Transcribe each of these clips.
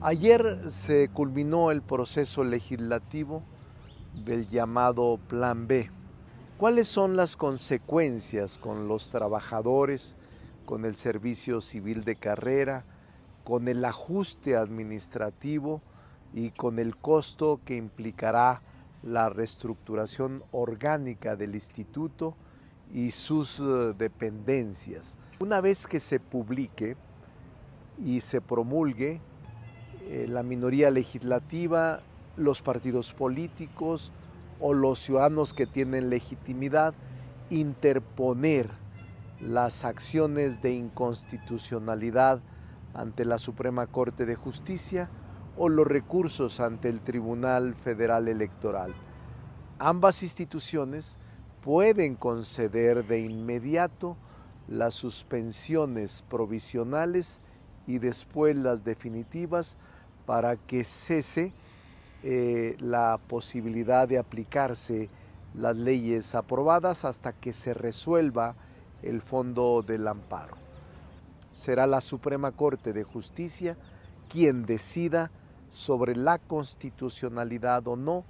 Ayer se culminó el proceso legislativo del llamado Plan B. ¿Cuáles son las consecuencias con los trabajadores, con el servicio civil de carrera, con el ajuste administrativo y con el costo que implicará la reestructuración orgánica del instituto y sus dependencias? Una vez que se publique y se promulgue, la minoría legislativa, los partidos políticos o los ciudadanos que tienen legitimidad interponer las acciones de inconstitucionalidad ante la Suprema Corte de Justicia o los recursos ante el Tribunal Federal Electoral. Ambas instituciones pueden conceder de inmediato las suspensiones provisionales y después las definitivas para que cese la posibilidad de aplicarse las leyes aprobadas hasta que se resuelva el fondo del amparo. Será la Suprema Corte de Justicia quien decida sobre la constitucionalidad o no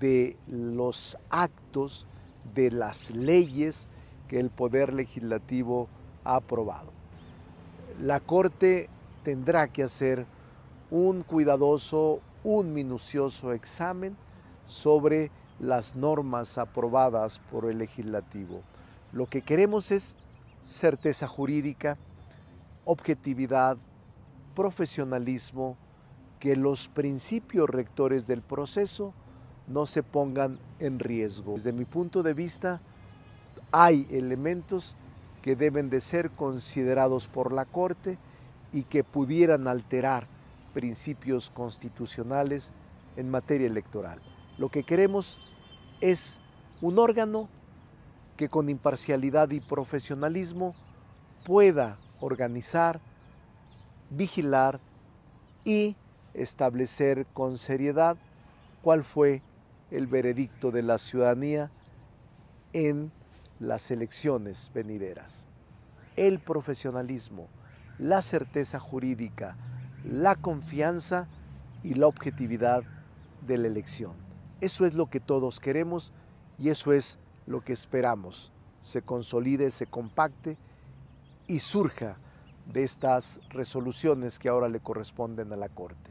de los actos, de las leyes que el Poder Legislativo ha aprobado. La Corte tendrá que hacer un cuidadoso, un minucioso examen sobre las normas aprobadas por el Legislativo. Lo que queremos es certeza jurídica, objetividad, profesionalismo, que los principios rectores del proceso no se pongan en riesgo. Desde mi punto de vista, hay elementos que deben de ser considerados por la Corte y que pudieran alterar principios constitucionales en materia electoral. Lo que queremos es un órgano que con imparcialidad y profesionalismo pueda organizar, vigilar y establecer con seriedad cuál fue el veredicto de la ciudadanía en las elecciones venideras. El profesionalismo, la certeza jurídica, la confianza y la objetividad de la elección. Eso es lo que todos queremos y eso es lo que esperamos. Se consolide, se compacte y surja de estas resoluciones que ahora le corresponden a la Corte.